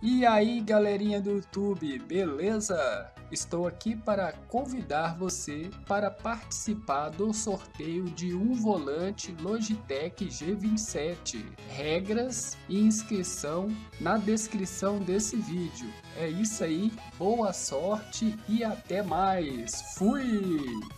E aí, galerinha do YouTube, beleza? Estou aqui para convidar você para participar do sorteio de um volante Logitech G27. Regras e inscrição na descrição desse vídeo. É isso aí, boa sorte e até mais. Fui!